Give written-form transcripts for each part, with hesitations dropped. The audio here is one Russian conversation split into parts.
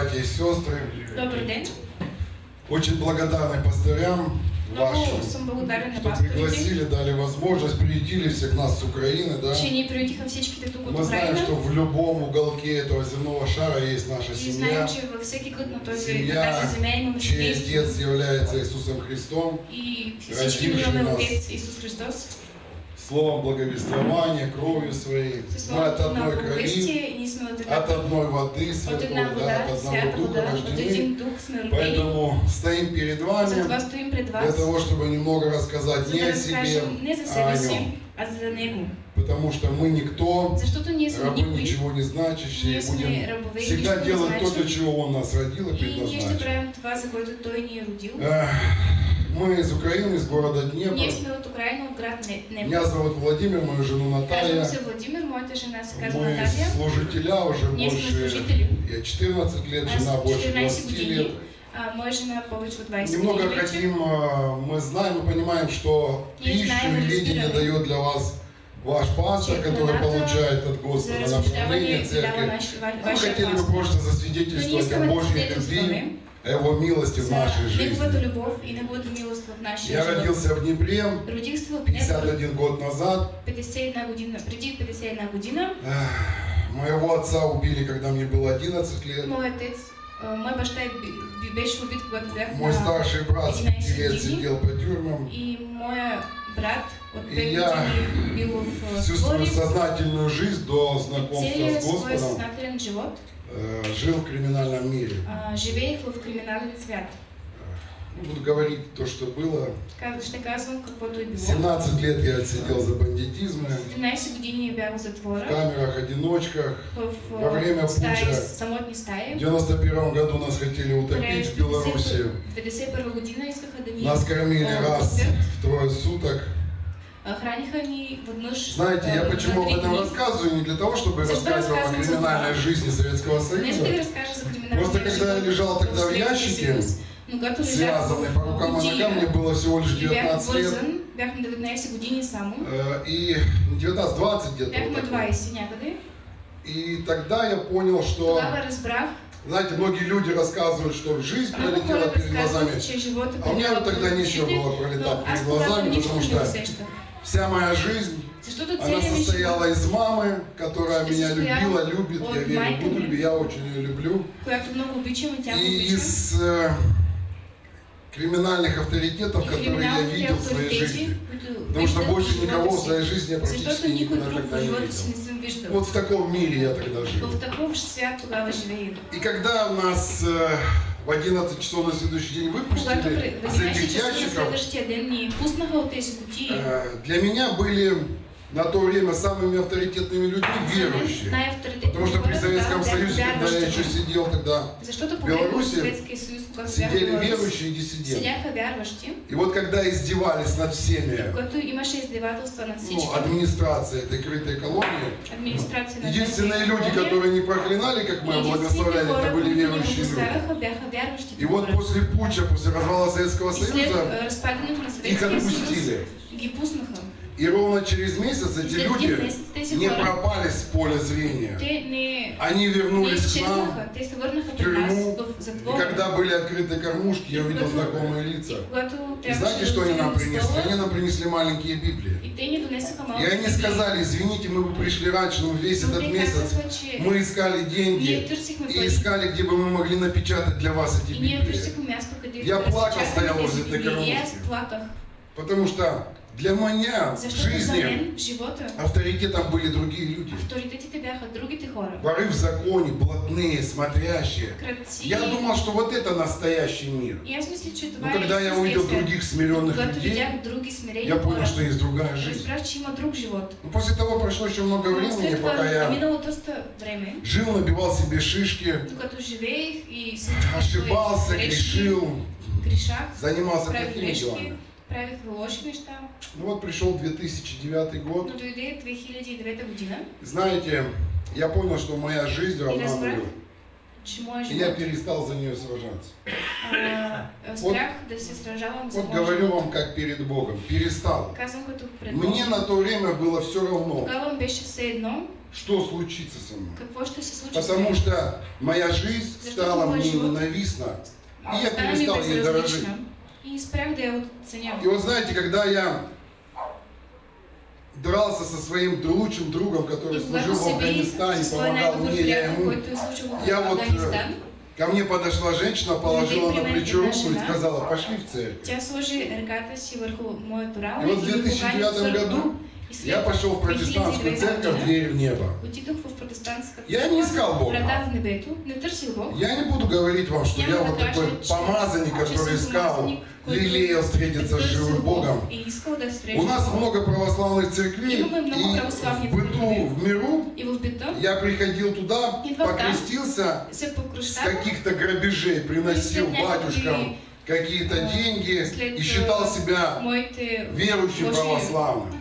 братья и сестры. Добрый день. Очень благодарны пастырям вашим, что пригласили, дали возможность, приютили всех нас с Украины, да? Мы знаем, что в любом уголке этого земного шара есть наша семья. Семья, чей отец является Иисусом Христом, родивший нас словом благовествования, кровью своей. Мы от одной крови, от одной воды святой, да, от одного духа рождены. Поэтому стоим перед вами для того, чтобы немного рассказать не о себе, а о нем. Потому что мы никто, рабы ничего не значащие, будем всегда делать то, для чего Он нас родил и предназначил. Мы из Украины, из города Днепр. Меня зовут Владимир, мою жену Наталья. Мы служителя уже больше, я 14 лет, жена больше 20 лет. Немного хотим, мы знаем и понимаем, что пищу и видение дает для вас ваш пастор, который получает от Господа направление церкви. Мы хотели бы просто засвидетельствовать о Божьей любви, о Его милости в нашей жизни. Я родился в Днепре 51 год назад. Моего отца убили, когда мне было 11 лет. Мой старший брат 5 лет сидел по тюрьмам. И я всю свою сознательную жизнь до знакомства с Господом жил в криминальном мире. Буду говорить то, что было. 17 лет я отсидел за бандитизм. В камерах, одиночках. Во время путча в 91 году нас хотели утопить в Беларуси. Нас кормили раз в трое суток. Знаете, я почему об этом рассказываю? Не для того, чтобы рассказывать о криминальной жизни Советского Союза. Просто когда я лежал тогда в ящике, связанный по рукам и ногам, мне было всего лишь 19 лет. И 19-20 где-то. И тогда я понял, что... Знаете, многие люди рассказывают, что жизнь пролетела перед глазами. А у меня тогда ничего было пролетать перед глазами, потому что вся моя жизнь, она состояла из мамы, которая меня любила, любит, я верю, буду любить, я очень ее люблю. И из криминальных авторитетов, которые я видел в своей жизни. Потому что больше никого в своей жизни я практически никогда не видел. Вот в таком мире я тогда жил. И когда нас в 11 часов на следующий день выпустили из этих ящиков, для меня были на то время самыми авторитетными людьми верующие. Потому что при Советском Союзе, когда я еще сидел тогда в Беларуси, сидели верующие и диссиденты. И вот когда издевались над всеми, администрация этой крытой колонии, единственные люди, которые не проклинали, как мы благословляли, это были верующие люди. И вот после путча, после развала Советского Союза, их отпустили. И ровно через месяц эти люди не пропали с поля зрения. Они вернулись к нам в тюрьму. И когда были открыты кормушки, я увидел знакомые лица. И знаете, что они нам принесли? Они нам принесли маленькие Библии. И они сказали: извините, мы бы пришли раньше, но весь этот месяц мы искали деньги и искали, где бы мы могли напечатать для вас эти Библии. Я плакал, стоял возле этой кормушки. Потому что для меня в жизни авторитетом были другие люди. Воры в законе, блатные, смотрящие. Я думал, что вот это настоящий мир. Но когда я увидел других смиренных людей, я понял, что есть другая жизнь. После того прошло еще много времени, пока я жил, набивал себе шишки, ошибался, грешил, занимался какими делами. Ну вот пришел 2009 год. Знаете, я понял, что моя жизнь равна нулю. И я перестал за нее сражаться. Вот говорю вам, как перед Богом, перестал. Мне на то время было все равно, что случится со мной. Потому что моя жизнь стала мне ненавистна, и я перестал ей дорожить. И вот знаете, когда я дрался со своим лучшим другом, который служил в Афганистане, помогал мне, я вот, ко мне подошла женщина, положила на плечо руку и сказала: пошли в церковь. И вот в 2009 году я пошел в протестантскую церковь «Дверь в небо». Я не искал Бога. Я не буду говорить вам, что я вот такой помазанник, который искал, лелеял встретиться с живым Богом. У нас много православных церквей, и в быту, в миру я приходил туда, покрестился с каких-то грабежей, приносил батюшкам какие-то деньги и считал себя верующим православным.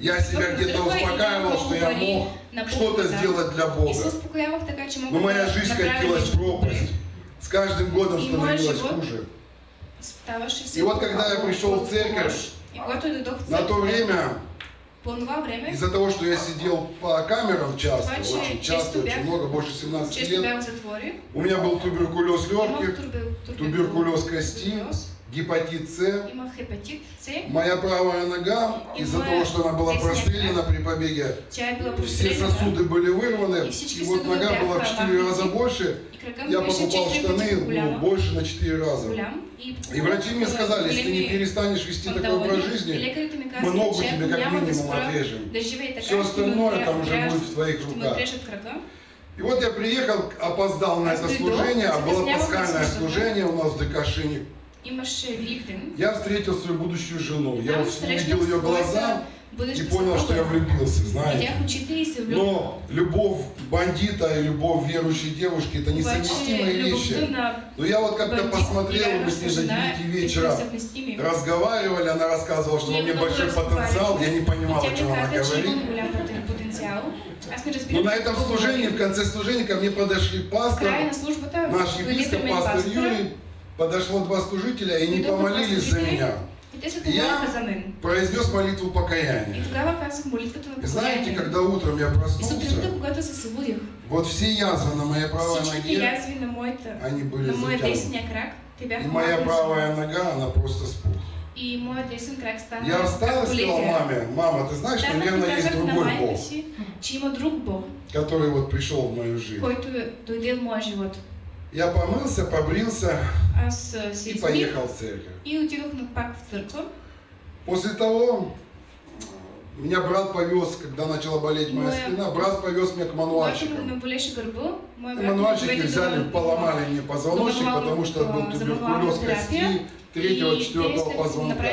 Я себя где-то успокаивал, что я мог что-то сделать для Бога. Но моя жизнь катилась в пропасть. С каждым годом становилось хуже. И вот когда я пришел в церковь, на то время, из-за того, что я сидел по камерам часто, очень много, больше 17 лет, у меня был туберкулез легких, туберкулез кости, гепатит С, моя правая нога, из-за того, что она была прострелена при побеге, все сосуды были вырваны, и вот нога была в 4 раза больше, я покупал штаны больше на 4 раза. И врачи мне сказали: если ты не перестанешь вести такой образ жизни, мы ногу тебе как минимум отрежем, все остальное там уже будет в твоих руках. И вот я приехал, опоздал на это служение, а было пасхальное служение у нас в Декашине. Я встретил свою будущую жену, я увидел ее глаза и понял, что я влюбился, знаете. Но любовь бандита и любовь верующей девушки — это несовместимые вещи. Но я вот как-то посмотрел, мы с ней до 9 вечера разговаривали, она рассказывала, что у меня большой потенциал, я не понимал, о чем она говорит. Но на этом служении, в конце служения, ко мне подошли пастор, наш епископ, пастор Юрий. Подошло 2 служителя и не помолились за меня. Я произнес молитву покаяния. И знаете, когда утром я проснулся, вот все язвы на моей правой ноге, они были затянуты. И моя правая нога, она просто спухла. Я встал и сказал маме: мама, ты знаешь, что, наверное, есть другой Бог, который вот пришел в мою жизнь. Я помылся, побрился и поехал в церковь. После того меня брат повез, когда начала болеть моя спина, брат повез меня к мануальщикам. Мануальщики взяли, поломали мне позвоночник, потому что был туберкулез кости 3-4 позвонка.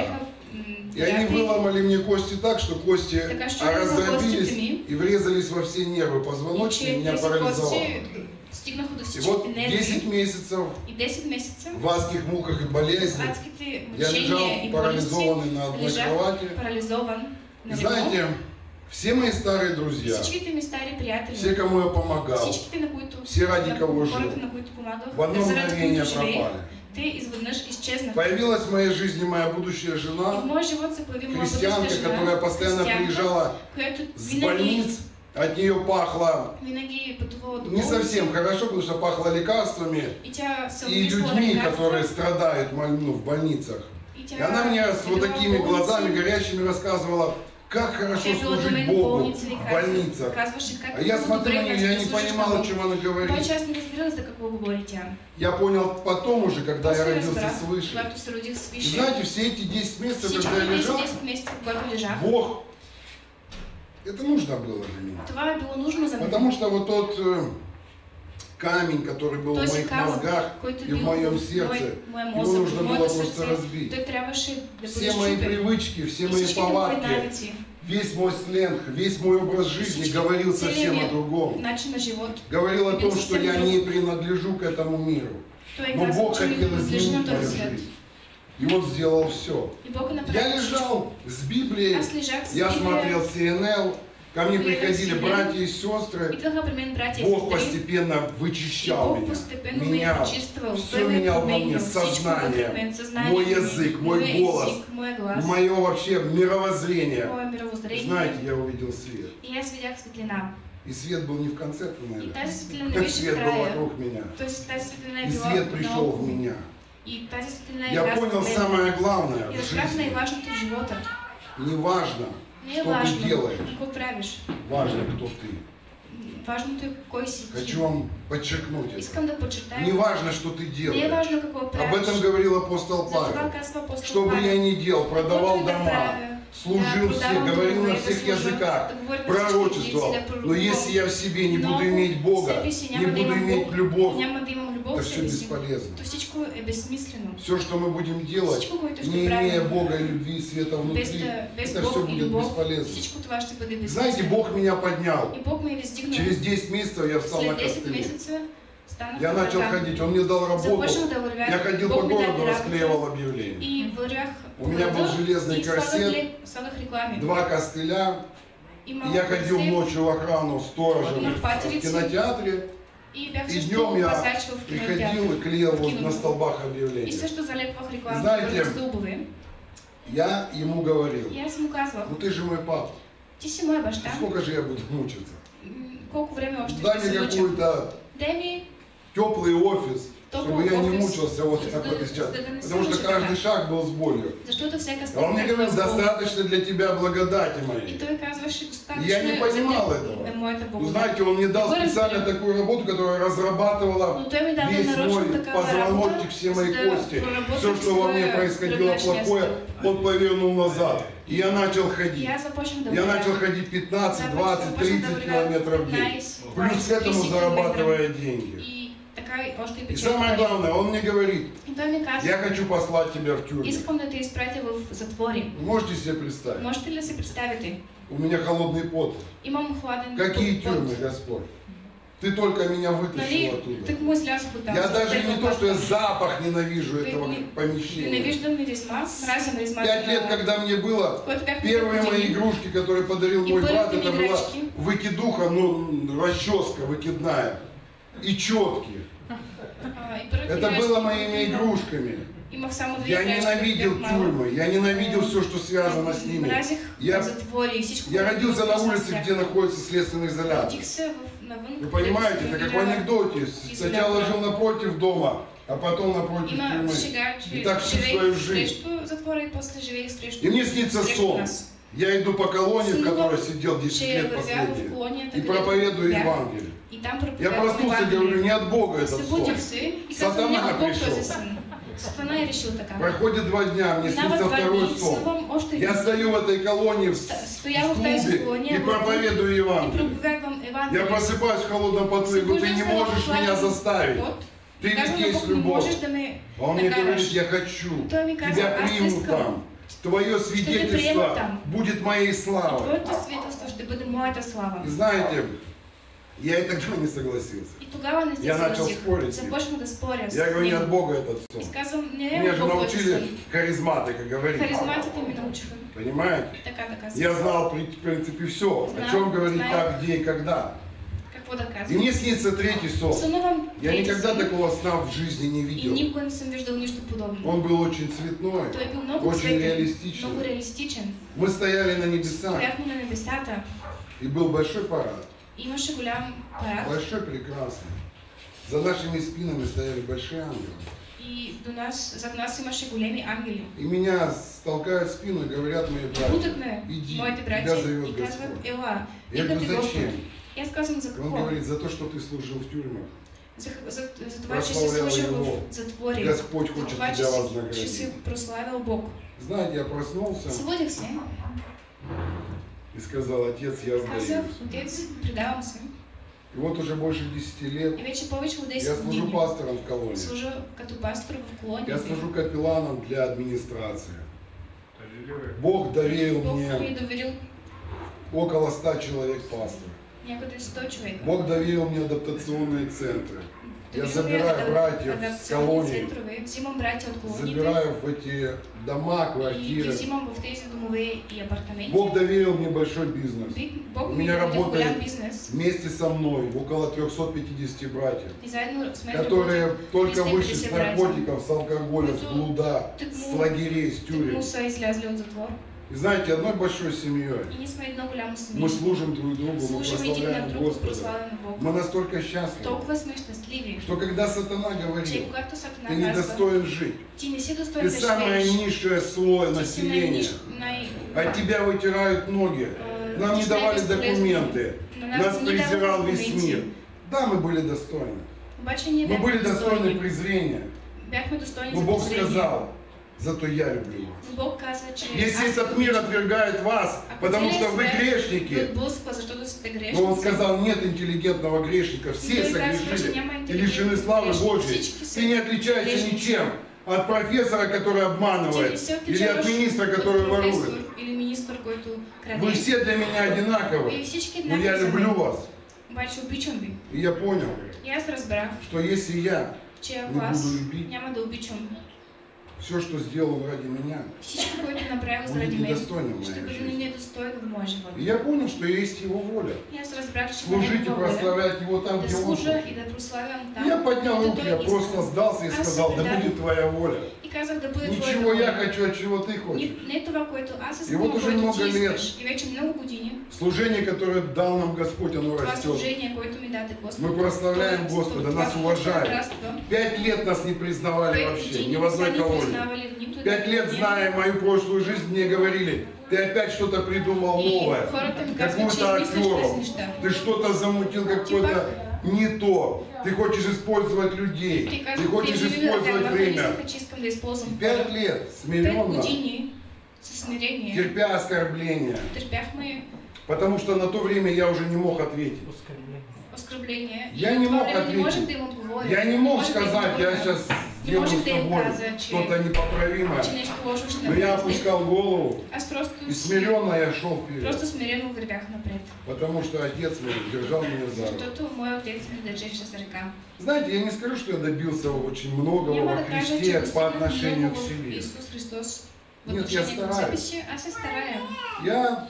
И они выломали мне кости так, что кости раздробились и врезались во все нервы позвоночника, и меня парализовало. И вот 10 месяцев в адских муках и болезнях я лежал парализованный на одной кровати. И знаете, все мои старые друзья, все, кому я помогал, все, ради кого жил, в одно мгновение пропали. Появилась в моей жизни моя будущая жена, христианка, которая постоянно приезжала с больниц. От нее пахло не совсем хорошо, потому что пахло лекарствами и людьми, которые страдают в больницах. И она мне с вот такими глазами горящими рассказывала, как хорошо служить Богу в больницах. А я смотрел, я не понимал, о чем она говорит. Я понял потом уже, когда я родился свыше. И знаете, все эти 10 месяцев, когда я лежал, Бог... Это нужно было для меня. Потому что вот тот камень, который был в моих мозгах и в моем сердце, его нужно было просто разбить. Все мои привычки, все мои повадки, весь мой сленг, весь мой образ жизни говорил совсем о другом. Говорил о том, что я не принадлежу к этому миру. Но Бог хотел изменить мою жизнь. И он сделал все. Я лежал с Библией, я смотрел CNN, Ко мне приходили братья и сестры, Бог постепенно вычищал меня, все менял во мне, сознание, мой язык, мой голос, мое вообще мировоззрение. Знаете, я увидел свет. И свет был не в конце туннеля, как свет был вокруг меня, и свет пришел в меня. Я понял самое главное в жизни. Не важно, что ты делаешь, важно, кто ты. Хочу вам подчеркнуть это. Не важно, что ты делаешь. Об этом говорил апостол Павел. Что бы я ни делал, продавал дома, служил всем, говорил на всех языках, пророчествовал. Но если я в себе не буду иметь Бога, не буду иметь любовь, это все бесполезно. Все, что мы будем делать, не имея Бога и любви и света внутри, это все будет бесполезно. Знаете, Бог меня поднял. Через 10 месяцев я встал на костыли. Я начал ходить, он мне дал работу, я ходил по городу, расклеивал объявления. У меня был железный корсет, 2 костыля, и я ходил ночью в охрану сторожем в кинотеатре. И днем я приходил и клеил вот на столбах объявления. Знаете, я ему говорил: ну ты же мой папа, сколько же я буду мучиться? Дай мне какой-то теплый офис, чтобы я не мучился вот так вот сейчас. Потому что каждый шаг был с болью. А он мне говорил: достаточно для тебя благодати моей. Я не понимал этого. Ну, знаете, он мне дал специально такую работу, которая разрабатывала весь мой позвоночник, все мои кости. Все, что во мне происходило плохое, он повернул назад. И я начал ходить. Я начал ходить 15, 20, 30 километров в день. Плюс к этому зарабатывая деньги. И самое главное, он мне говорит: я хочу послать тебя в тюрьму. Можете себе представить? У меня холодный пот. Какие тюрьмы, Господь? Ты только меня вытащил оттуда. Я даже не то, что я запах ненавижу этого помещения. 5 лет, когда мне было, первые мои игрушки, которые подарил мой брат, это была выкидуха, ну, расческа выкидная. И четкие. Это было моими игрушками. Я ненавидел тюрьмы, я ненавидел все, что связано с ними. Я родился на улице, где находится следственный изолятор. Вы понимаете, это как в анекдоте. Сначала жил напротив дома, а потом напротив тюрьмы. И так всю свою жизнь. И мне снится сон. Я иду по колонии, в которой сидел 10 лет последние, и проповедую Евангелие. Я проснулся и говорю: не от Бога этот сон. Сатана пришел. Проходит 2 дня, мне снится второй сон. Я стою в этой колонии в стубе и проповедую Евангелие. Я просыпаюсь в холодном поту и говорю: ты не можешь меня заставить. Ты ведь есть любовь. А он мне говорит: я хочу, тебя приму там. Твое свидетельство будет моей славой. И знаете, я и тогда не согласился. Я начал спорить. Я говорю: не от Бога этот сон. Меня же научили харизматика говорить. Понимаете? Я знал, в принципе, все, о чем говорить, как, где и когда. И мне снится 3-й сон. Я никогда такого сна в жизни не видел. Он был очень цветной, очень реалистичен. Мы стояли на небесах. И был большой парад. Большой, прекрасный. За нашими спинами стояли большие ангелы. И меня толкают в спину и говорят мои братья: иди, тебя зовет Господь. Я говорю: зачем? Он говорит: за то, что ты служил в тюрьмах. Прославлял его. Господь хочет тебя вознаградить. Знаете, я проснулся и сказал: отец, я сдаюсь. И вот уже больше 10 лет я служу пастором в колонии. Я служу капелланом для администрации. Бог доверил мне около 100 человек пасторов. Бог доверил мне адаптационные центры. Я забираю братьев с колонии, забираю в эти дома, квартиры. Бог доверил мне большой бизнес. У меня работает вместе со мной около 350 братьев, которые только вышли с наркотиков, с алкоголя, с блуда, с лагерей, с тюрем. И знаете, одной большой семьей мы служим друг другу, мы прославляем Господа. Мы настолько счастливы, что когда сатана говорил, ты не достоин жить, ты самое низшее слой населения, от тебя вытирают ноги, нам не давали документы, нас презирал весь мир. Да, мы были достойны. Мы были достойны презрения. Но Бог сказал: зато я люблю вас. Если этот мир отвергает вас, потому что вы грешники, но Он сказал, нет интеллигентного грешника, все согрешили и лишены славы Божьей. Ты не отличаешься ничем от профессора, который обманывает, или от министра, который ворует. Вы все для меня одинаковы, но я люблю вас. И я понял, что если я не буду любить, все, что сделал ради меня, будет недостойным моей жизни. И я понял, что есть Его воля. Служить и прославлять Его там, где Он. И я поднял руки, я просто сдался и сказал: да будет Твоя воля. Ничего я хочу, а чего Ты хочешь. И вот уже много лет служение, которое дал нам Господь, оно растет. Мы прославляем Господа, нас уважают. 5 лет нас не признавали вообще, ни в одной колонии. 5 лет, зная мою прошлую жизнь, мне говорили: ты опять что-то придумал новое, какую-то аферу, ты что-то замутил, какое-то не то, ты хочешь использовать людей, ты хочешь использовать время. 5 лет смиренно, терпя оскорбления, потому что на то время я уже не мог ответить. Я не мог ответить. Я не мог сказать: я сейчас делаю с тобой что-то непоправимое. Но я опускал голову и смиренно я шел вперед. Потому что отец мой держал меня за руку. Знаете, я не скажу, что я добился очень многого во Христе по отношению к себе. Нет, я стараюсь. Я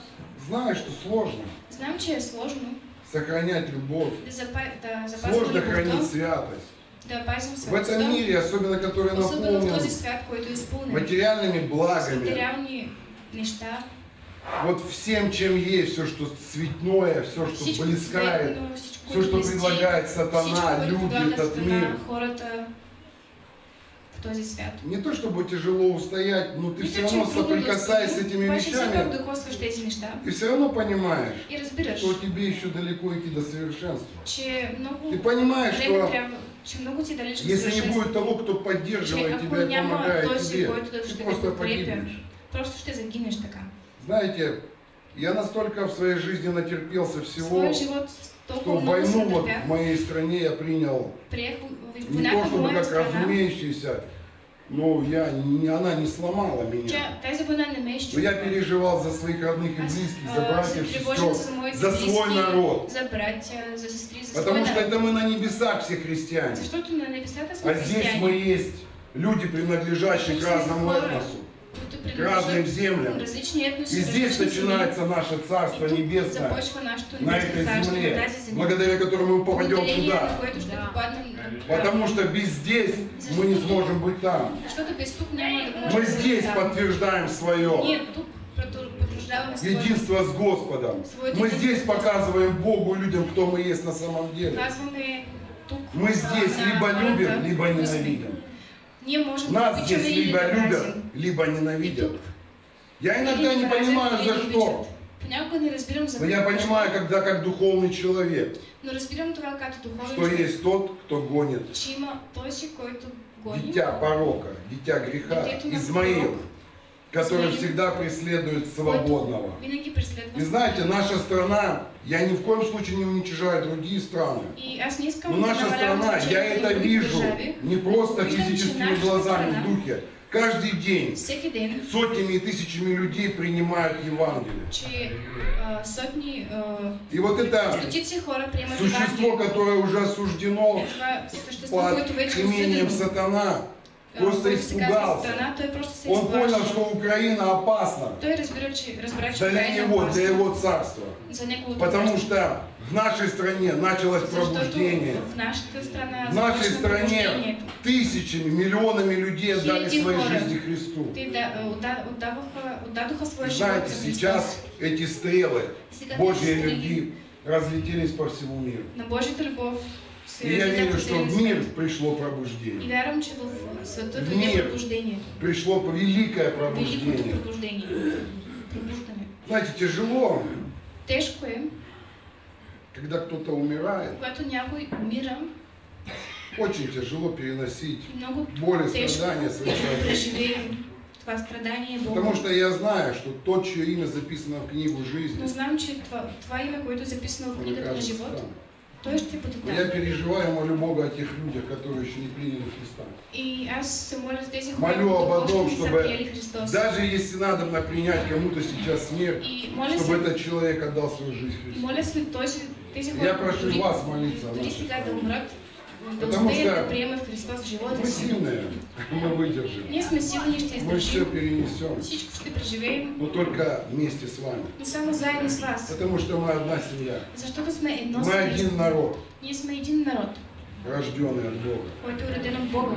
знаю, что сложно. Сохранять любовь. Сложно хранить святость. В этом мире, особенно который наполнен материальными благами. Вот всем, чем есть, все, что цветное, все, что блескает, все, что предлагает сатана, люди, этот мир. Не то чтобы тяжело устоять, но ты все равно соприкасаясь с этими вещами, ты все равно понимаешь, что тебе еще далеко идти до совершенства. Ты понимаешь, что если не будет того, кто поддерживает тебя и помогает тебе, ты просто погибнешь. Знаете, я настолько в своей жизни натерпелся всего, что войну вот в моей стране я принял не то чтобы как разумеющийся, но она не сломала меня. Но я переживал за своих родных и близких, за братьев, сестер, за свой народ. Потому что это мы на небесах все христиане. А здесь мы есть люди, принадлежащие к разному этносу, к разным землям. И здесь начинается наше Царство Небесное, на этой земле, благодаря которому мы попадем туда. Потому что без здесь мы не сможем быть там. Мы здесь подтверждаем свое единство с Господом. Мы здесь показываем Богу и людям, кто мы есть на самом деле. Мы здесь либо любим, либо ненавидим. Нас здесь либо любят, либо ненавидят. Я иногда не понимаю, за что. Но я понимаю, когда как духовный человек, что есть тот, кто гонит дитя порока, дитя греха, Измаил. которые всегда преследуют свободного. И знаете, наша страна, я ни в коем случае не уничижаю другие страны, но наша страна, я это вижу не просто физическими глазами в духе. Каждый день сотнями и тысячами людей принимают Евангелие. И вот это существо, которое уже осуждено под имением сатана, просто испугался. Он понял, что Украина опасна для него, для его царства. Потому что в нашей стране началось пробуждение. В нашей стране тысячами, миллионами людей отдали свои жизни Христу. Знаете, сейчас эти стрелы Божьей любви разлетелись по всему миру. И я верю, что в мир пришло пробуждение. В мир пришло великое пробуждение. Знаете, тяжело, когда кто-то умирает. Очень тяжело переносить боль и страдания своих. Потому что я знаю, что то, чье имя записано в книгу жизни, я переживаю, молю Бога о тех людях, которые еще не приняли Христа. Молю об том, чтобы, даже если надо принять кому-то сейчас смерть, чтобы этот человек отдал свою жизнь Христу. Я прошу вас молиться о нашей стране. Потому что мы сильные, мы выдержим, мы все перенесем, но только вместе с вами. Потому что мы одна семья, мы один народ, рожденный от Бога.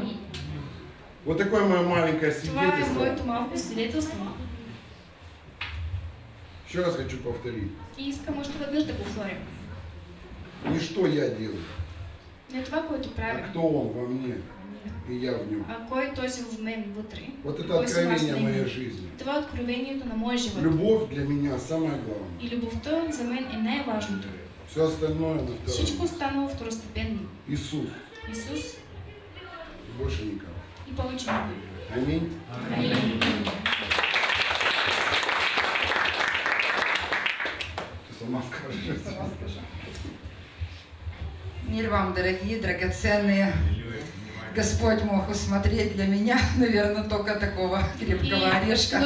Вот такое мое маленькое свидетельство. Еще раз хочу повторить. Не что я делаю, а кто он во мне, и я в нем. Вот это откровение моей жизни. Любовь для меня самое главное. Все остальное на второстепенно. Иисус. И больше никого. Аминь. Ты сама скажешь. Мир вам, дорогие, драгоценные. Господь мог усмотреть для меня, наверное, только такого крепкого орешка.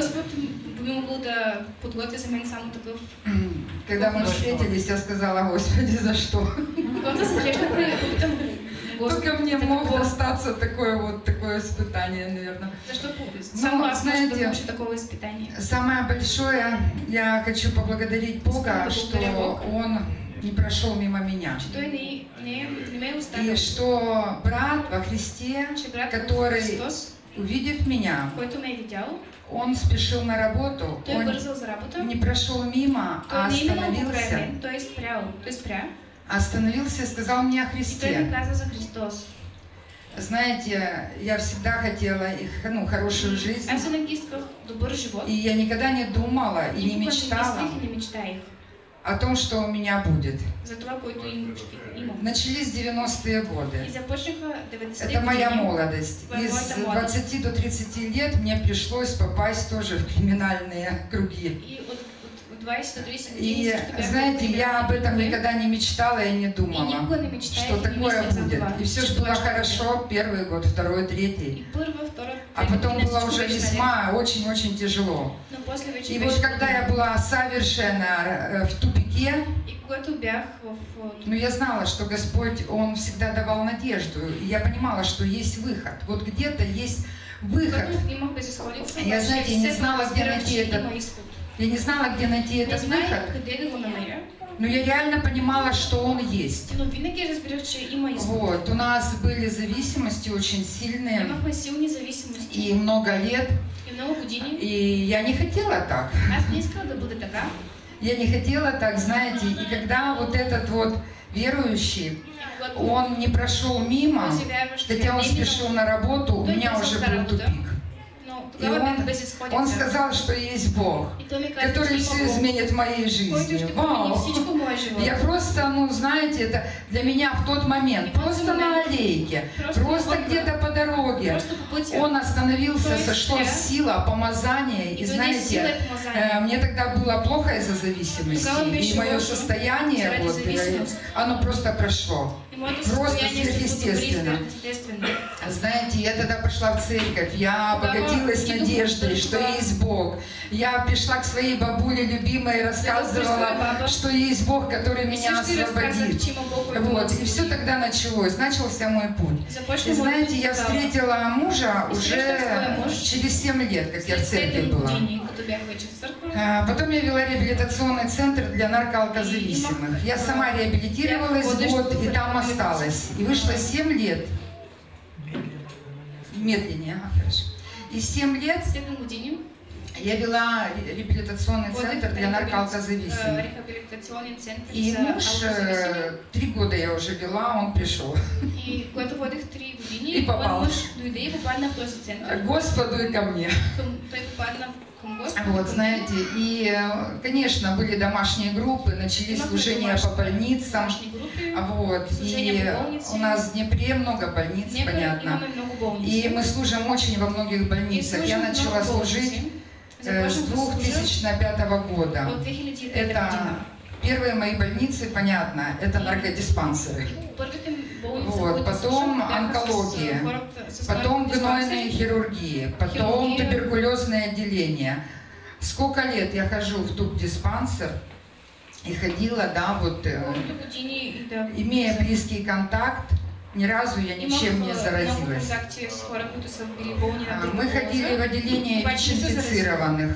Когда мы встретились, я сказала: Господи, за что? Только мне могло остаться такое испытание, наверное. За что пусть? Знаете, самое большое, я хочу поблагодарить Бога, что Он не прошел мимо меня. И что брат во Христе, который, увидев меня, он спешил на работу, он не прошел мимо, а остановился и сказал мне о Христе. Знаете, я всегда хотела хорошую жизнь, и я никогда не думала и не мечтала о том, что у меня будет. Начались 90-е годы. Это моя молодость. Из 20 до 30 лет мне пришлось попасть тоже в криминальные круги. И знаете, я об этом никогда не мечтала и не думала, что такое будет. И все же было хорошо первый год, второй, третий. А потом было уже весьма очень-очень тяжело. И вот когда я была совершенно в тупике, но я знала, что Господь, Он всегда давал надежду. И я понимала, что есть выход. Вот где-то есть выход. Я, знаете, не знала, где найти этот выход. Я не знала, где найти этот выход, но я реально понимала, что он есть. Вот, у нас были зависимости очень сильные, и много лет, и я не хотела так. Я не хотела так, знаете, и когда вот этот верующий, он не прошел мимо, хотя он спешил на работу, у меня уже был тупик. И он сказал, что есть Бог, который все изменит в моей жизни. Вау! Я просто, знаете, это для меня в тот момент, просто на аллейке, просто где-то по дороге, он остановился. становился, сошло сила, помазание. И знаете, мне тогда было плохо из-за зависимости. И мое состояние, вот, оно просто прошло. Просто сверхъестественно. Знаете, я тогда пошла в церковь, я обогатилась надеждой, что есть Бог. Я пришла к своей бабуле любимой и рассказывала, что есть Бог, который меня освободит. Вот, и все тогда началось, начался мой путь. И знаете, я встретила мужа уже через 7 лет, как я в церкви была. Потом я вела реабилитационный центр для наркоалкозависимых. Я сама реабилитировалась год, и там осталась. И вышло 7 лет. Медленнее, хорошо. И 7 лет я вела реабилитационный центр для наркоалкозависимых. И муж, 3 года я уже вела, он пришел. И попал. Господу и ко мне. Вот, знаете, и, конечно, были домашние группы, начались служения по больницам. Вот, и у нас в Днепре много больниц, понятно. И мы служим очень во многих больницах. Я начала служить с 2005 года. Это первые мои больницы, понятно, это наркодиспансеры. Вот, потом онкология, потом гнойные хирургии, потом туберкулезное отделение. Сколько лет я хожу в тубдиспансер и ходила, да, вот, имея близкий контакт, ни разу я ничем не заразилась. Мы ходили в отделение ВИЧ-инфицированных.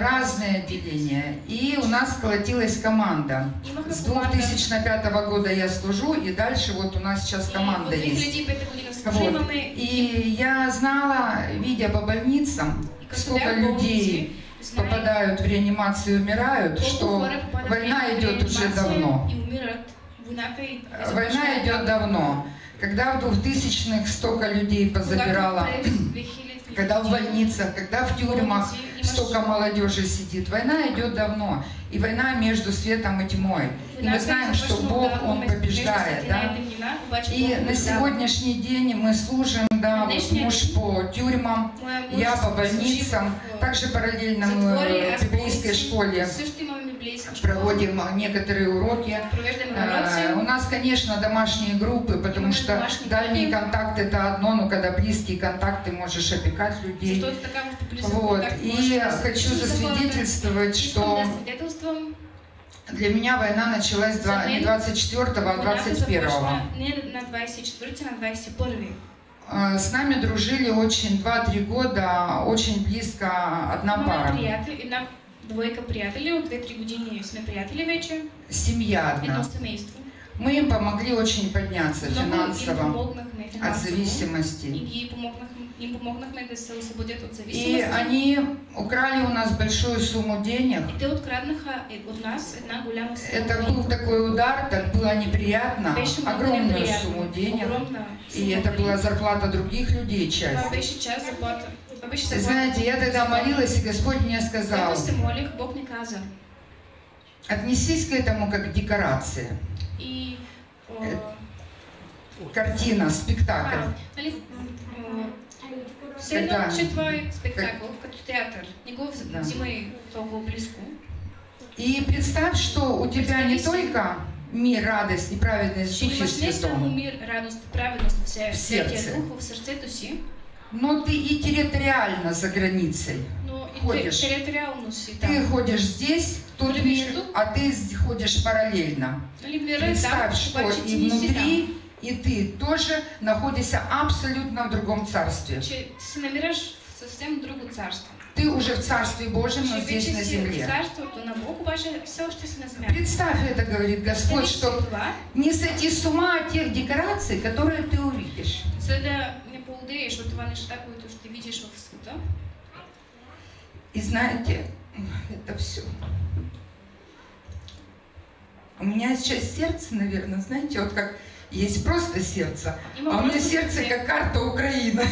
Разные отделения. И у нас сколотилась команда. С 2005 года я служу, и дальше вот у нас сейчас команда есть. Вот. И я знала, видя по больницам, сколько людей попадают в реанимацию и умирают, что война идет уже давно. Война идет давно. Когда в 2000-х столько людей позабирало, когда в больницах, когда в тюрьмах столько молодежи сидит. Война идет давно. И война между светом и тьмой. И мы знаем, что Бог, Он побеждает. Да? И на сегодняшний день мы служим, да, вот муж по тюрьмам, я по больницам. Также параллельно мы в библейской школе проводим некоторые уроки. У нас, конечно, домашние группы, потому что дальний контакт — это одно, но когда близкие контакты, можешь опекать людей. Вот. И хочу засвидетельствовать, что для меня война началась не 24-го, а 21-го. С нами дружили очень 2-3 года, очень близко одна пара. Двойка приятелей, 2-3 години сме приятели вече. Семья одна. Мы им помогли очень подняться финансово от зависимости. И они украли у нас большую сумму денег. Это был такой удар, так было неприятно. Огромную сумму денег. И это была зарплата других людей, часть. Знаете, я тогда молилась, и Господь мне сказал: отнесись к этому как к декорации. Картина, спектакль. Когда... спектакль, как театр. И представь, что у тебя не только мир, радость и праведность в Духе Святом, в сердце, но ты и территориально за границей ходишь. Ты ходишь здесь, в тот мир, а ты ходишь параллельно. Представь, что и внутри, и ты тоже находишься абсолютно в другом царстве. Ты уже в Царстве Божьем, но здесь на земле. Представь это, говорит Господь, что не сойти с ума от тех декораций, которые ты увидишь. И знаете, это все. У меня сейчас сердце, наверное, знаете, вот как есть просто сердце, а у меня сердце как карта Украины.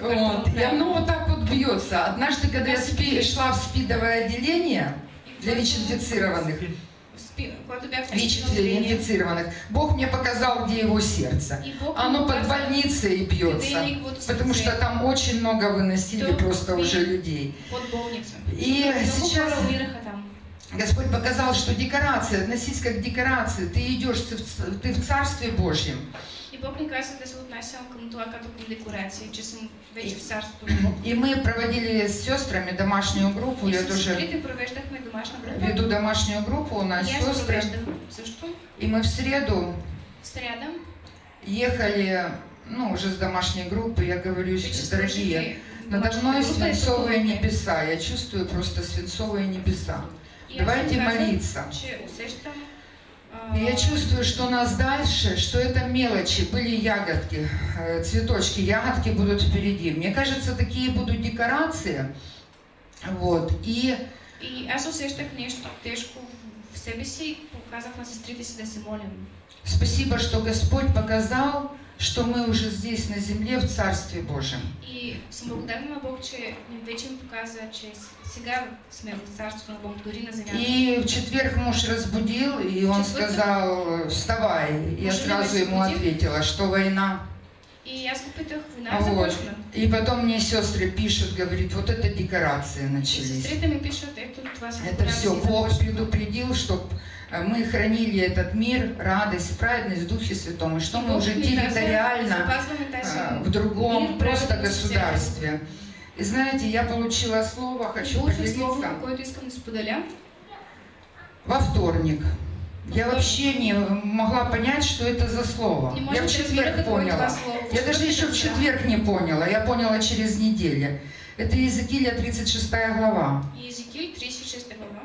Вот. И оно вот так вот бьется. Однажды, когда я шла в СПИДовое отделение для ВИЧ-инфицированных, ВИЧ-инфицированных. Бог мне показал, где его сердце. Оно под больницей бьется, потому что там очень много выносили просто уже людей. И сейчас Господь показал, что декорация, относись как к декорации. Ты идешь, ты в Царстве Божьем. И мы проводили с сестрами домашнюю группу. Я тоже веду домашнюю группу у нас сестры. И мы в среду ехали, ну, уже с домашней группы, я говорю, дорогие, надо мной свинцовые небеса, я чувствую просто свинцовые небеса. Давайте молиться. И я чувствую, что у нас дальше, что это мелочи, были ягодки, цветочки, ягодки будут впереди. Мне кажется, такие будут декорации. Вот. И аз усещах нещо тежко в себе си, показах на сестрите си да се молим. Спасибо, что Господь показал, что мы уже здесь на земле в Царстве Божьем. И съм благодарна на Бог, че вече ми показа, че сега сме в Царстве на Бог, дори на земле. И в четверг муж разбудил, и он сказал: вставай. Я сразу ему ответила, что война. И я спитах, война закончена. И потом мне сестры пишут, говорит, вот это декорации начались. Это все, Бог предупредил, чтобы мы хранили этот мир, радость, праведность в Духе Святом, и что мы уже территориально в другом просто государстве. И знаете, я получила слово, хочу поделиться. Во вторник. Я вообще не могла понять, что это за слово. Я в четверг поняла. Я даже еще в четверг не поняла. Я поняла через неделю. Это Иезекииля 36 глава. Иезекииль 36 глава.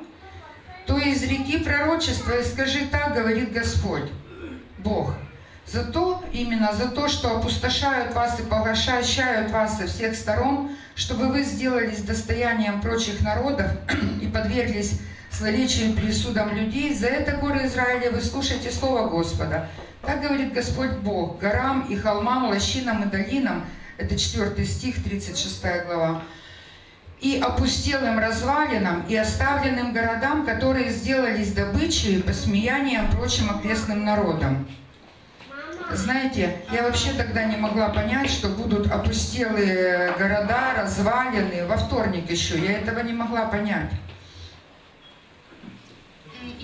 То из реки пророчества и скажи так, говорит Господь, Бог. Именно за то, что опустошают вас и поглощают вас со всех сторон, чтобы вы сделались достоянием прочих народов и подверглись злоречием и присудам людей, за это, горы Израиля, вы слушайте слово Господа. Так говорит Господь Бог, горам и холмам, лощинам и долинам, это 4 стих, 36 глава, и опустелым развалинам, и оставленным городам, которые сделались добычей и посмеянием прочим окрестным народам. Знаете, я вообще тогда не могла понять, что будут опустелые города, развалины, во вторник еще, я этого не могла понять.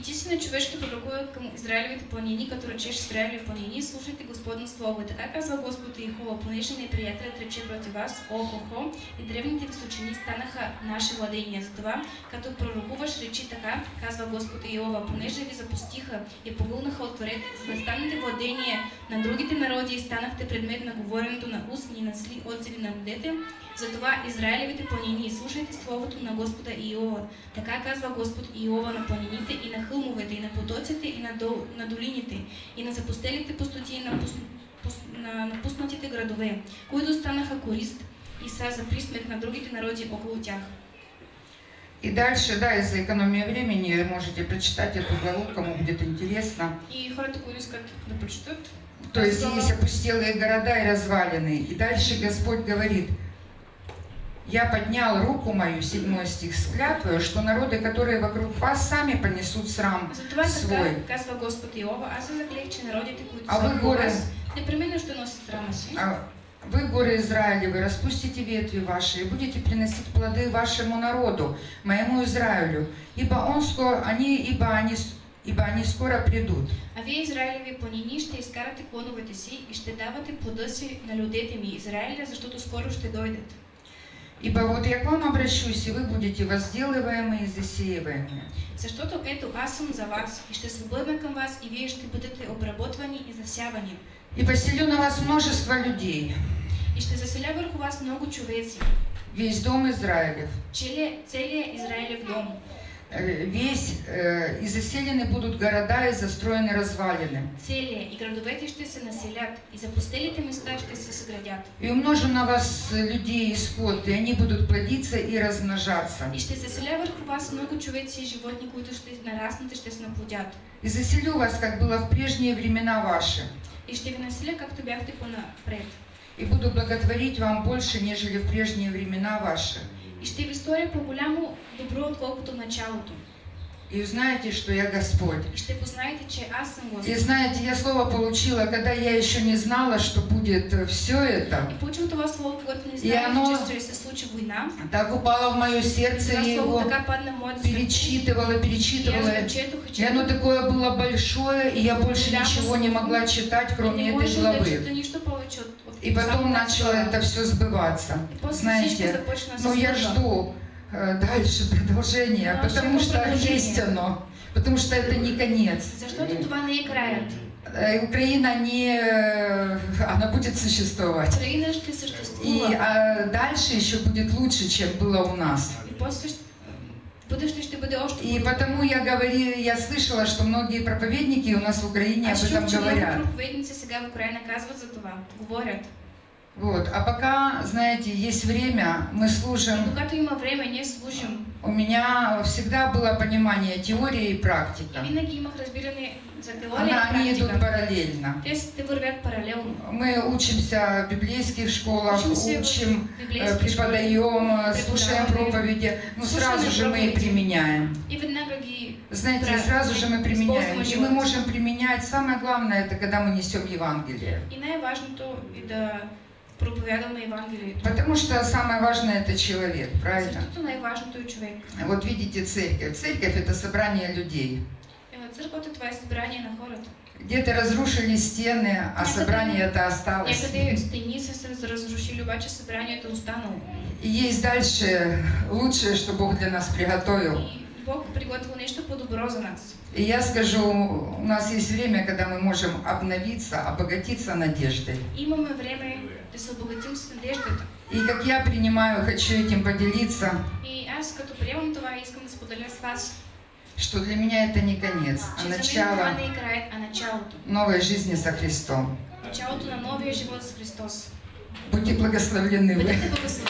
Истина човешки пророкува към Израилевите планини, като речеш Израилеви планини, слушайте Господне Слово. И така казва Господ Иехова, понеже неприятелят рече против вас, охохо, и древните височини станаха наши владения. Затова, като пророкуваш, речи така, казва Господ Иехова, понеже ви запустиха и погълнаха отворет, за да станете владения на другите народи и станахте предмет на говоренето на устни и на сли отзиви на людите. Затова Израилевите планини, слушайте Словото на Господа Иехова. Така казва Господ Иехова на планините и на хълмовете, и на потоците, и на долините, и на запустелите пустоти, и на напуснатите градове, които станаха корист и са за присмех на другите народи около тях. И дальше, да, из-за экономии времени можете прочитать эту главу, кому будет интересно. И хората, които искат да прочитат. То есть есть опустелые города и развалины. И дальше Господь говорит: «Я поднял руку мою, 7 стих, с клятвою, что народы, которые вокруг вас, сами понесут срам свой. А вы, горы Израилевы, распустите ветви ваши и будете приносить плоды вашему народу, моему Израилю, ибо они скоро придут». А вие, Израилеви планини, ще изкарате клоновете си и ще давате плода си на людите ми, Израиля, защото скоро ще дойдат. Ибо вот я к вам обращусь, и вы будете возделываемые и засеиваемые. Защото ето аз съм за вас, и ще се обърна към вас, и вие ще бъдете обработвани и засявани. И поселю на вас множество людей. И ще заселя върху вас много човеци. Весь дом Израилев. Целия Израилев дом. И заселены будут города, и застроены развалины. И умножу на вас людей и скот, и они будут плодиться и размножаться. И заселю вас, как было в прежние времена ваши. И буду благотворить вам больше, нежели в прежние времена ваши. И ще ви сторя по-голямо добро, отколкото началото. И узнаете, что я Господь. И знаете, я слово получила, когда я еще не знала, что будет все это. И оно так упало в мое сердце, я его перечитывала. И оно такое было большое, и я больше ничего не могла читать, кроме этой главы. И потом начало это все сбываться. Знаете, но я жду дальше продолжение, потому что есть оно, потому что это не конец. За что тут они играют? Украина не, она будет существовать. Украина же существует. И дальше еще будет лучше, чем было у нас. И потому я говорю, я слышала, что многие проповедники у нас в Украине об этом говорят. Вот, а пока, знаете, есть время, мы служим. У меня всегда было понимание теории и практика. Они идут параллельно. Мы учимся в библейских школах, учим, преподаем, слушаем проповеди, но сразу же мы их применяем. Знаете, сразу же мы применяем. И мы можем применять, самое главное, это когда мы несем Евангелие. Потому что самое важное это человек, правильно? Вот видите церковь. Церковь это собрание людей. Где-то разрушили стены, а собрание это осталось. И есть дальше лучшее, что Бог для нас приготовил. И я скажу, у нас есть время, когда мы можем обновиться, обогатиться надеждой. И как я принимаю, хочу этим поделиться, что для меня это не конец, а начало новой жизни со Христом. Будьте благословлены вы.